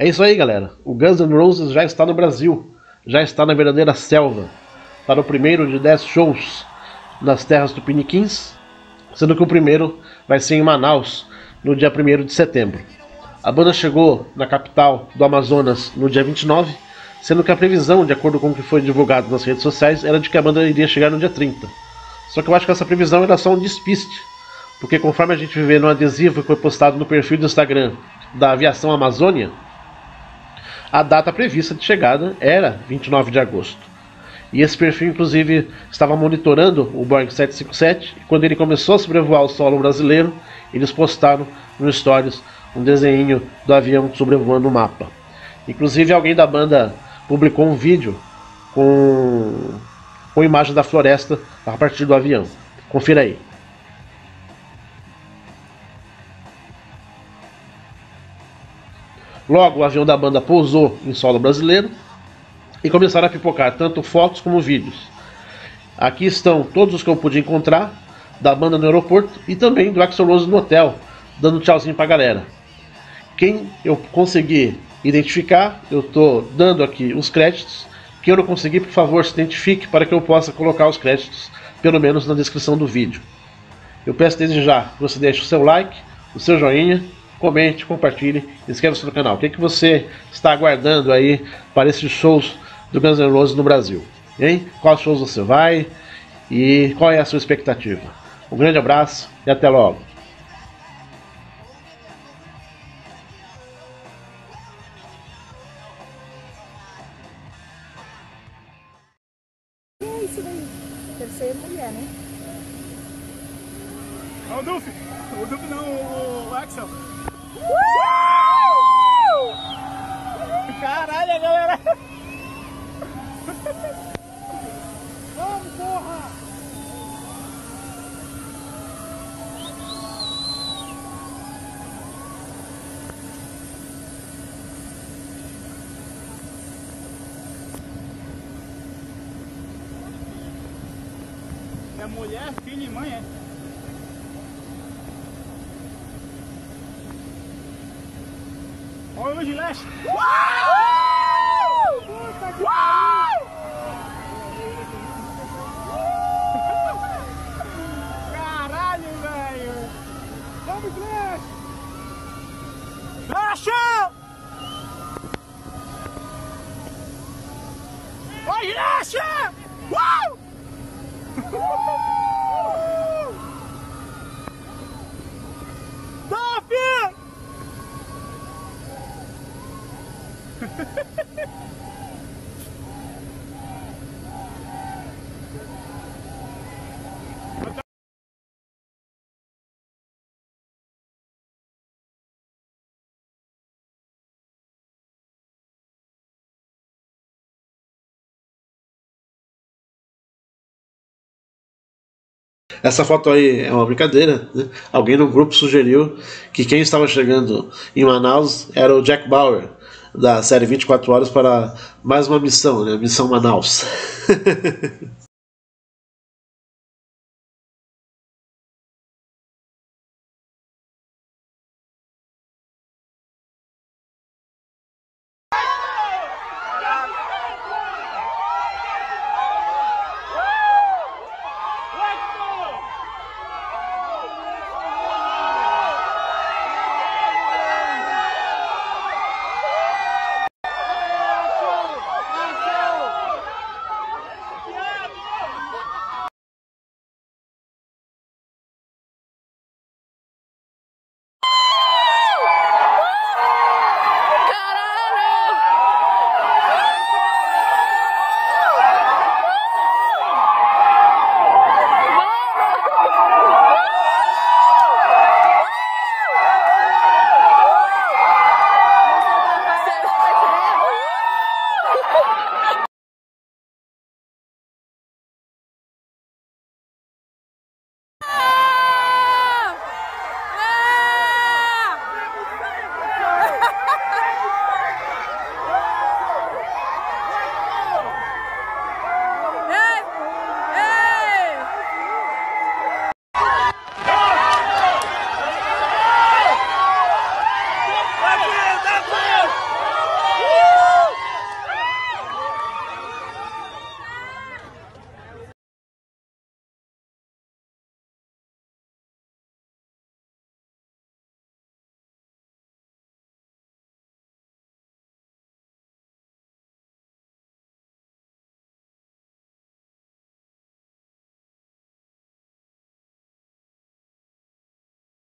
É isso aí, galera. O Guns N' Roses já está no Brasil. Já está na verdadeira selva. Está no primeiro de 10 shows nas terras tupiniquins, sendo que o primeiro vai ser em Manaus, no dia 1º de setembro. A banda chegou na capital do Amazonas no dia 29, sendo que a previsão, de acordo com o que foi divulgado nas redes sociais, era de que a banda iria chegar no dia 30. Só que eu acho que essa previsão era só um despiste, porque conforme a gente vê no adesivo que foi postado no perfil do Instagram da Aviação Amazônia, a data prevista de chegada era 29 de agosto. E esse perfil, inclusive, estava monitorando o Boeing 757, e quando ele começou a sobrevoar o solo brasileiro, eles postaram no Stories um desenho do avião sobrevoando o mapa. Inclusive, alguém da banda publicou um vídeo com imagem da floresta a partir do avião. Confira aí. Logo, o avião da banda pousou em solo brasileiro e começaram a pipocar tanto fotos como vídeos. Aqui estão todos os que eu pude encontrar da banda no aeroporto e também do Axl Rose no hotel, dando tchauzinho pra galera. Quem eu consegui identificar, eu tô dando aqui os créditos. Quem eu não consegui, por favor, se identifique para que eu possa colocar os créditos, pelo menos na descrição do vídeo. Eu peço desde já que você deixe o seu like, o seu joinha, comente, compartilhe, inscreva-se no canal. O que é que você está aguardando aí para esses shows do Guns N' Roses no Brasil? Hein? Quais shows você vai e qual é a sua expectativa? Um grande abraço e até logo! É isso daí, deve ser mulher, né? Olha o Duff não, o Axl. Caralho, galera! Vamos, porra! É mulher, filho e mãe, é? Olha o Slash! Caralho, velho! Vamos, Slash! Achou! Olha o Slash! Essa foto aí é uma brincadeira, né? Alguém no grupo sugeriu que quem estava chegando em Manaus era o Jack Bauer, da série 24 horas para mais uma missão, né? Missão Manaus.